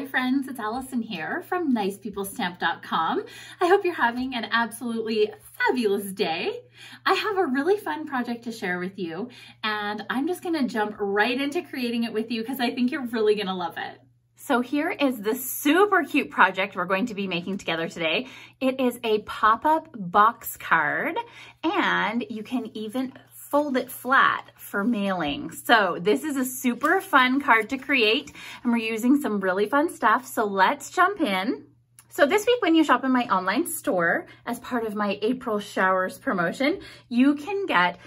Hi friends, it's Allison here from nicepeoplestamp.com. I hope you're having an absolutely fabulous day. I have a really fun project to share with you, and I'm just gonna jump right into creating it with you because I think you're really gonna love it. So here is this super cute project we're going to be making together today. It is a pop-up box card, and you can even fold it flat for mailing. So this is a super fun card to create, and we're using some really fun stuff. So let's jump in. So this week when you shop in my online store as part of my April Showers promotion, you can get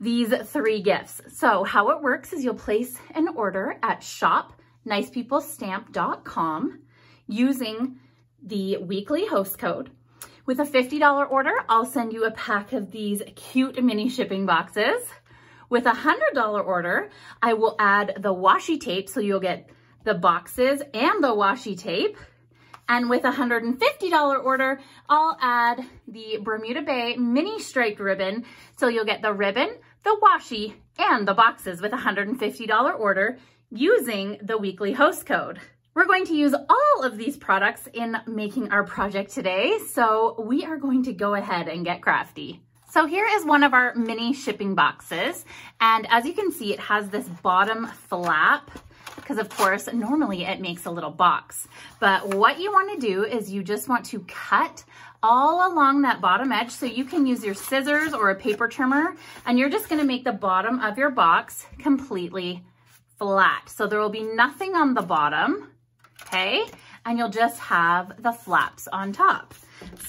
these three gifts. So how it works is you'll place an order at shopnicepeoplestamp.com using the weekly host code. With a $50 order, I'll send you a pack of these cute mini shipping boxes. With a $100 order, I will add the washi tape, so you'll get the boxes and the washi tape. And with a $150 order, I'll add the Bermuda Bay mini striped ribbon, so you'll get the ribbon, the washi, and the boxes with a $150 order using the weekly host code. We're going to use all of these products in making our project today, so we are going to go ahead and get crafty. So here is one of our mini shipping boxes, and as you can see, it has this bottom flap because, of course, normally it makes a little box. But what you want to do is you just want to cut all along that bottom edge, so you can use your scissors or a paper trimmer, and you're just going to make the bottom of your box completely flat. So there will be nothing on the bottom. Okay, and you'll just have the flaps on top.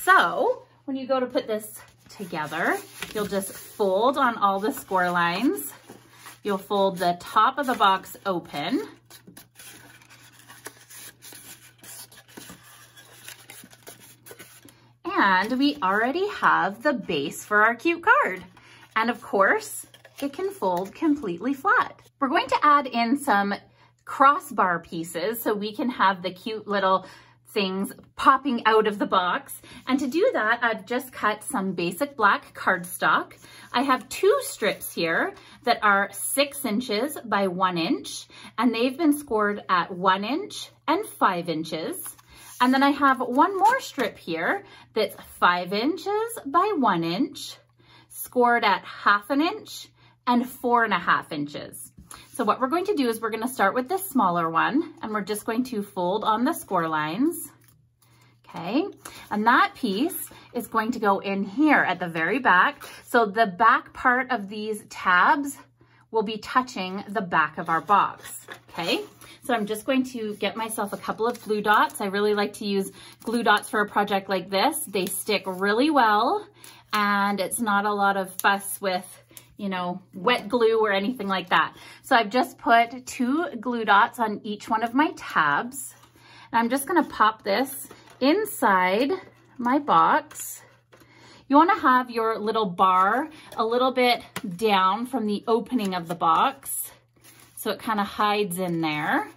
So when you go to put this together, you'll just fold on all the score lines. You'll fold the top of the box open. And we already have the base for our cute card. And of course, it can fold completely flat. We're going to add in some crossbar pieces so we can have the cute little things popping out of the box. And to do that, I've just cut some Basic Black cardstock. I have two strips here that are 6 inches by 1 inch, and they've been scored at 1 inch and 5 inches. And then I have one more strip here that's 5 inches by 1 inch, scored at 1/2 inch and 4.5 inches. So what we're going to do is we're going to start with this smaller one, and we're just going to fold on the score lines. Okay, and that piece is going to go in here at the very back. So the back part of these tabs will be touching the back of our box. Okay, so I'm just going to get myself a couple of glue dots. I really like to use glue dots for a project like this. They stick really well, and it's not a lot of fuss with, you know, wet glue or anything like that. So I've just put 2 glue dots on each one of my tabs, and I'm just going to pop this inside my box. You want to have your little bar a little bit down from the opening of the box, so it kind of hides in there.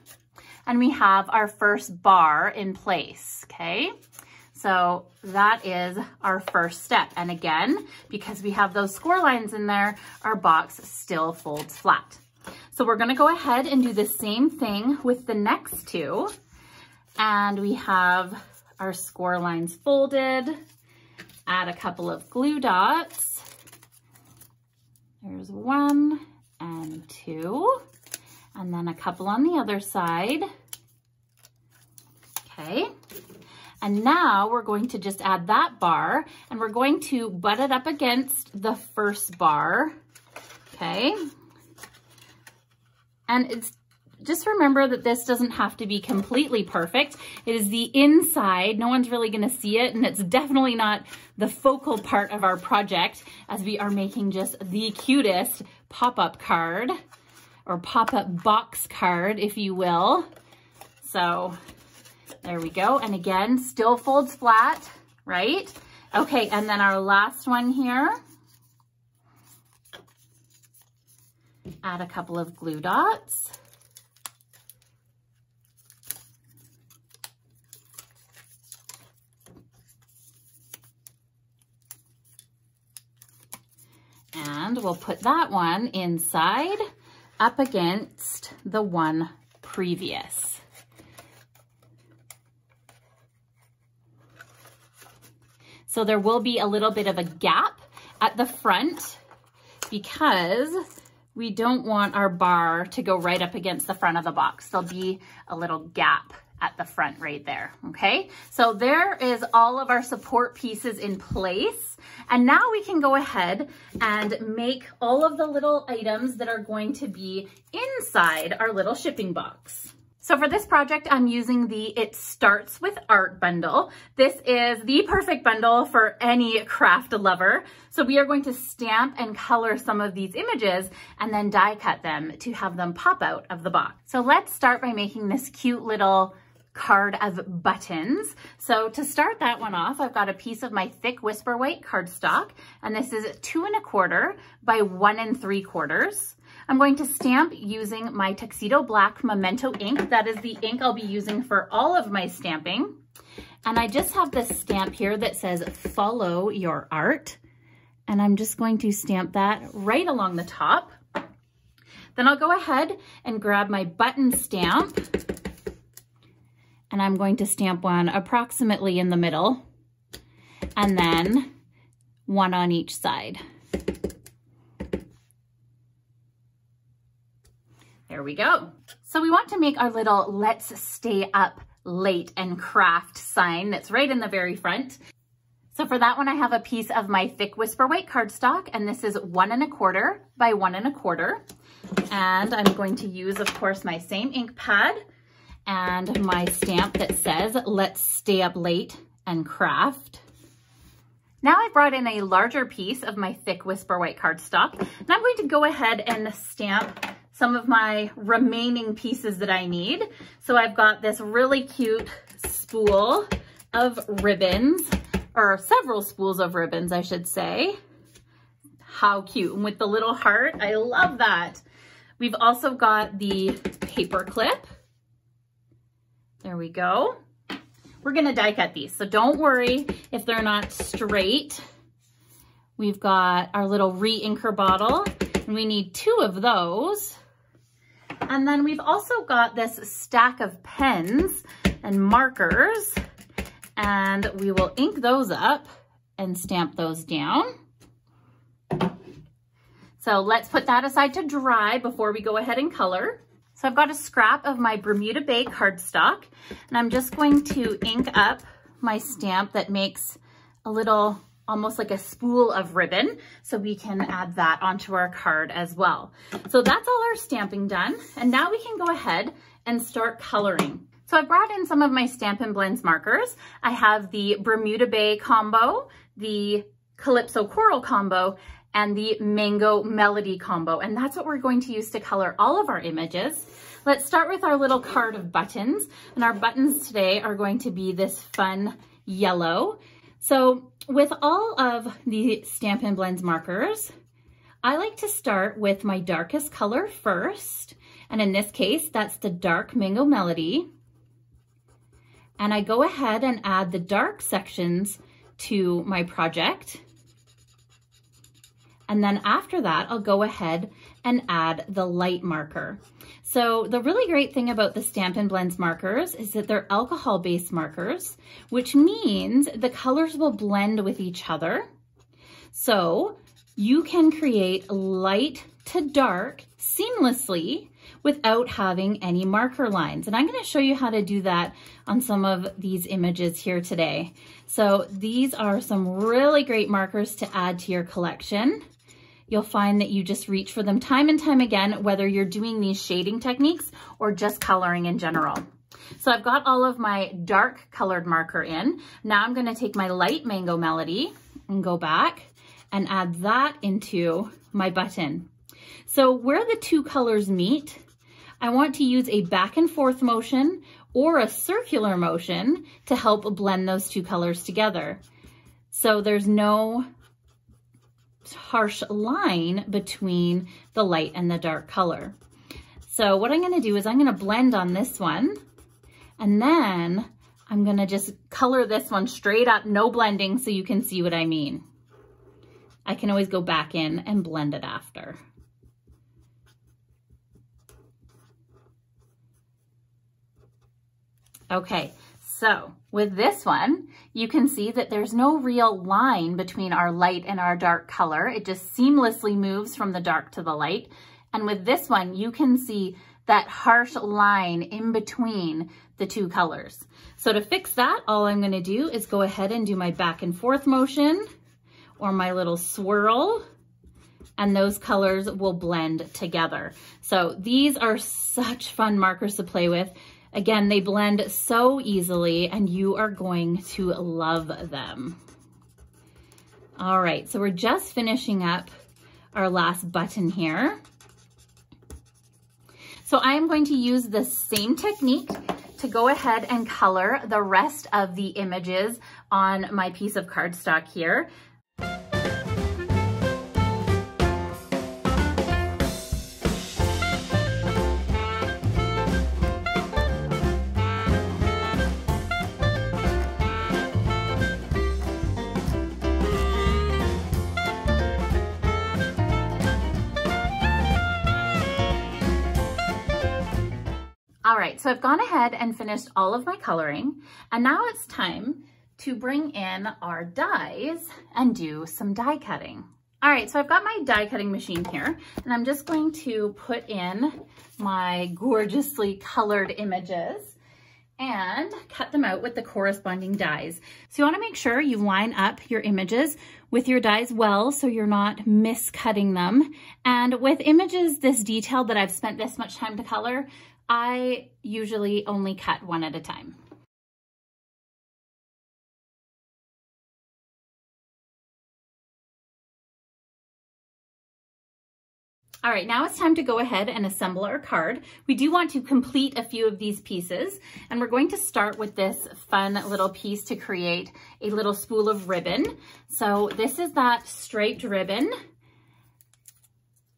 And we have our first bar in place, okay? So that is our first step. And again, because we have those score lines in there, our box still folds flat. So we're gonna go ahead and do the same thing with the next two. And we have our score lines folded, add a couple of glue dots. There's 1 and 2, and then a couple on the other side. Okay. And now we're going to just add that bar, and we're going to butt it up against the first bar, okay? And it's just remember that this doesn't have to be completely perfect. It is the inside. No one's really gonna see it, and it's definitely not the focal part of our project, as we are making just the cutest pop-up card, or pop-up box card, if you will. So there we go. And again, still folds flat, right? Okay, and then our last one here. Add a couple of glue dots. And we'll put that one inside up against the one previous. So there will be a little bit of a gap at the front because we don't want our bar to go right up against the front of the box. There'll be a little gap at the front right there, okay? So there is all of our support pieces in place. And now we can go ahead and make all of the little items that are going to be inside our little shipping box. So for this project, I'm using the It Starts With Art Bundle. This is the perfect bundle for any craft lover. So we are going to stamp and color some of these images and then die cut them to have them pop out of the box. So let's start by making this cute little card of buttons. So to start that one off, I've got a piece of my thick Whisper White cardstock, and this is 2 1/4 by 1 3/4. I'm going to stamp using my Tuxedo Black Memento ink. That is the ink I'll be using for all of my stamping. And I just have this stamp here that says, "Follow Your Art." And I'm just going to stamp that right along the top. Then I'll go ahead and grab my button stamp. And I'm going to stamp one approximately in the middle. And then one on each side. There we go. So we want to make our little "Let's Stay Up Late and Craft" sign that's right in the very front. So for that one, I have a piece of my thick Whisper White cardstock, and this is 1 1/4 by 1 1/4. And I'm going to use, of course, my same ink pad and my stamp that says, "Let's Stay Up Late and Craft." Now I brought in a larger piece of my thick Whisper White cardstock, and I'm going to go ahead and stamp some of my remaining pieces that I need. So I've got this really cute spool of ribbons, or several spools of ribbons, I should say. How cute, and with the little heart, I love that. We've also got the paper clip. There we go. We're gonna die cut these, so don't worry if they're not straight. We've got our little re-inker bottle, and we need 2 of those. And then we've also got this stack of pens and markers, and we will ink those up and stamp those down. So let's put that aside to dry before we go ahead and color. So I've got a scrap of my Bermuda Bay cardstock, and I'm just going to ink up my stamp that makes a little, almost like a spool of ribbon, so we can add that onto our card as well. So that's all our stamping done, and now we can go ahead and start coloring. So I brought in some of my Stampin' Blends markers. I have the Bermuda Bay combo, the Calypso Coral combo, and the Mango Melody combo, and that's what we're going to use to color all of our images. Let's start with our little card of buttons, and our buttons today are going to be this fun yellow. So with all of the Stampin' Blends markers, I like to start with my darkest color first, and in this case, that's the dark Mango Melody. And I go ahead and add the dark sections to my project. And then after that, I'll go ahead and add the light marker. So the really great thing about the Stampin' Blends markers is that they're alcohol-based markers, which means the colors will blend with each other. So you can create light to dark seamlessly without having any marker lines. And I'm going to show you how to do that on some of these images here today. So these are some really great markers to add to your collection. You'll find that you just reach for them time and time again, whether you're doing these shading techniques or just coloring in general. So I've got all of my dark colored marker in. Now I'm going to take my light Mango Melody and go back and add that into my button. So where the two colors meet, I want to use a back and forth motion or a circular motion to help blend those two colors together. So there's no harsh line between the light and the dark color. So what I'm going to do is I'm going to blend on this one, and then I'm going to just color this one straight up, no blending, so you can see what I mean. I can always go back in and blend it after. Okay, So with this one, you can see that there's no real line between our light and our dark color. It just seamlessly moves from the dark to the light. And with this one, you can see that harsh line in between the two colors. So to fix that, all I'm gonna do is go ahead and do my back and forth motion or my little swirl, and those colors will blend together. So these are such fun markers to play with. Again, they blend so easily and you are going to love them. All right, so we're just finishing up our last button here. So I'm going to use the same technique to go ahead and color the rest of the images on my piece of cardstock here. All right, so I've gone ahead and finished all of my coloring, and now it's time to bring in our dies and do some die cutting. All right, so I've got my die cutting machine here, and I'm just going to put in my gorgeously colored images and cut them out with the corresponding dies. So you wanna make sure you line up your images with your dies well so you're not miscutting them. And with images this detailed that I've spent this much time to color, I usually only cut one at a time. All right, now it's time to go ahead and assemble our card. We do want to complete a few of these pieces, and we're going to start with this fun little piece to create a little spool of ribbon. So this is that striped ribbon.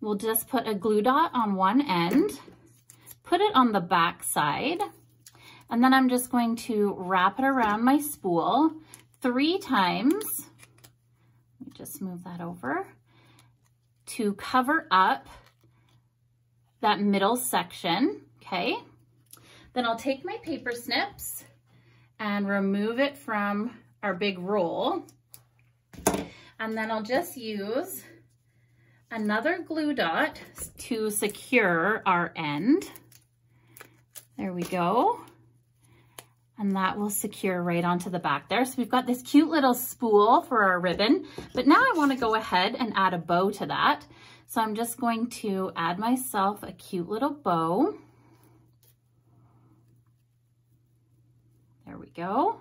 We'll just put a glue dot on one end, put it on the back side, and then I'm just going to wrap it around my spool 3 times. Let me just move that over to cover up that middle section, okay? Then I'll take my paper snips and remove it from our big roll. And then I'll just use another glue dot to secure our end. There we go. And that will secure right onto the back there. So we've got this cute little spool for our ribbon, but now I want to go ahead and add a bow to that. So I'm just going to add myself a cute little bow. There we go.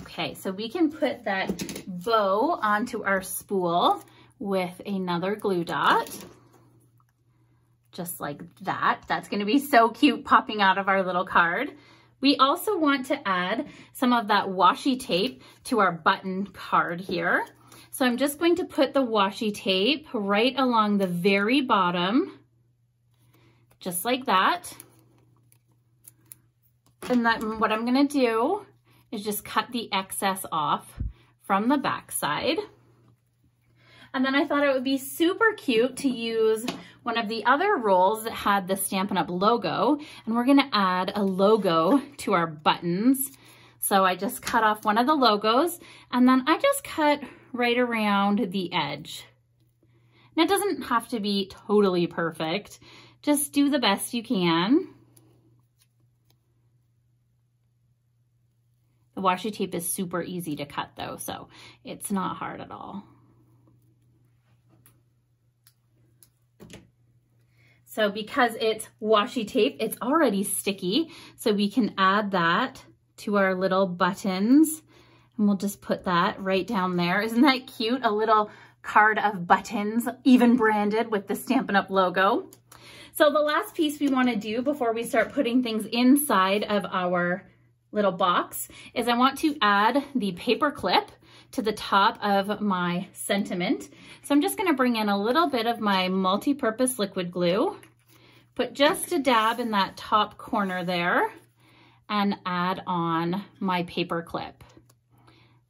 Okay, so we can put that bow onto our spool with another glue dot, just like that. That's gonna be so cute popping out of our little card. We also want to add some of that washi tape to our button card here. So I'm just going to put the washi tape right along the very bottom, just like that. And then what I'm gonna do is just cut the excess off from the back side. And then I thought it would be super cute to use one of the other rolls that had the Stampin' Up! Logo, and we're gonna add a logo to our buttons. So I just cut off one of the logos, and then I just cut right around the edge. Now it doesn't have to be totally perfect. Just do the best you can. The washi tape is super easy to cut though, so it's not hard at all. So because it's washi tape, it's already sticky, so we can add that to our little buttons, and we'll just put that right down there. Isn't that cute? A little card of buttons, even branded with the Stampin' Up! Logo. So the last piece we want to do before we start putting things inside of our little box is I want to add the paper clip to the top of my sentiment. So I'm just gonna bring in a little bit of my multipurpose liquid glue, put just a dab in that top corner there, and add on my paper clip,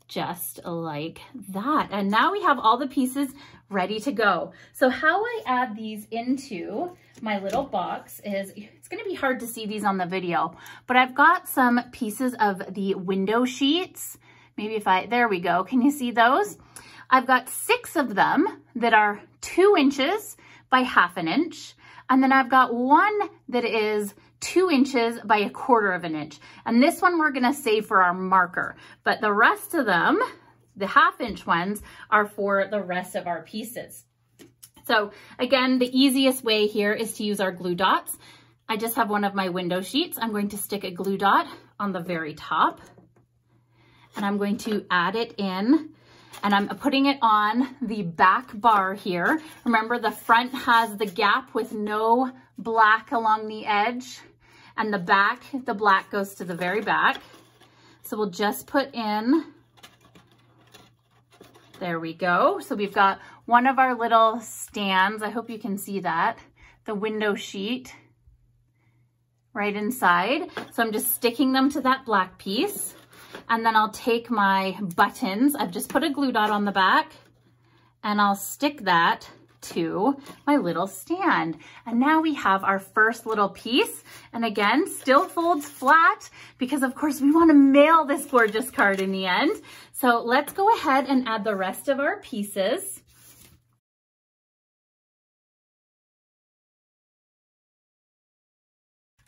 just like that. And now we have all the pieces ready to go. So how I add these into my little box is, it's gonna be hard to see these on the video, but I've got some pieces of the window sheets. Maybe if I, there we go, can you see those? I've got 6 of them that are 2 inches by 1/2 inch. And then I've got one that is 2 inches by 1/4 inch. And this one we're gonna save for our marker, but the rest of them, the 1/2 inch ones, are for the rest of our pieces. So again, the easiest way here is to use our glue dots. I just have one of my window sheets. I'm going to stick a glue dot on the very top, and I'm going to add it in, and I'm putting it on the back bar here. Remember, the front has the gap with no black along the edge, and the back, the black goes to the very back. So we'll just put in, there we go. So we've got one of our little stands. I hope you can see that, the window sheet right inside. So I'm just sticking them to that black piece. And then I'll take my buttons. I've just put a glue dot on the back, and I'll stick that to my little stand. And now we have our first little piece. And again, still folds flat because of course we want to mail this gorgeous card in the end. So let's go ahead and add the rest of our pieces.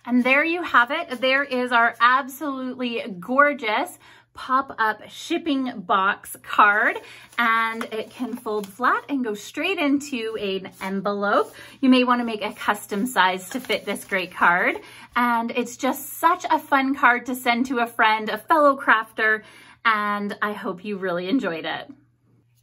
And there you have it. There is our absolutely gorgeous pop-up shipping box card, and it can fold flat and go straight into an envelope. You may want to make a custom size to fit this great card. And it's just such a fun card to send to a friend, a fellow crafter, and I hope you really enjoyed it.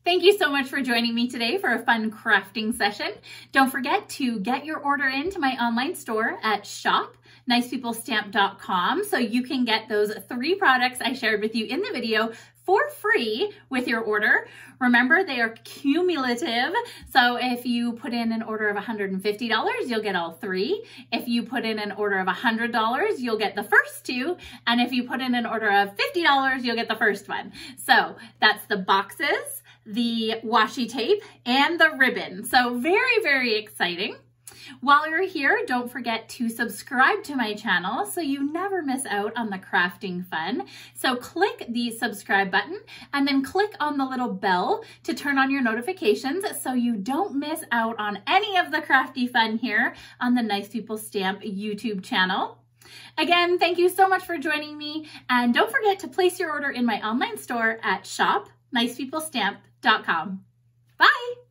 Thank you so much for joining me today for a fun crafting session. Don't forget to get your order into my online store at shopnicepeoplestamp.com so you can get those 3 products I shared with you in the video for free with your order. Remember, they are cumulative. So if you put in an order of $150, you'll get all 3. If you put in an order of $100, you'll get the first 2. And if you put in an order of $50, you'll get the first one. So that's the boxes, the washi tape, and the ribbon. So very, very exciting. While you're here, don't forget to subscribe to my channel so you never miss out on the crafting fun. So click the subscribe button and then click on the little bell to turn on your notifications so you don't miss out on any of the crafty fun here on the Nice People Stamp YouTube channel. Again, thank you so much for joining me, and don't forget to place your order in my online store at shopnicepeoplestamp.com. Bye!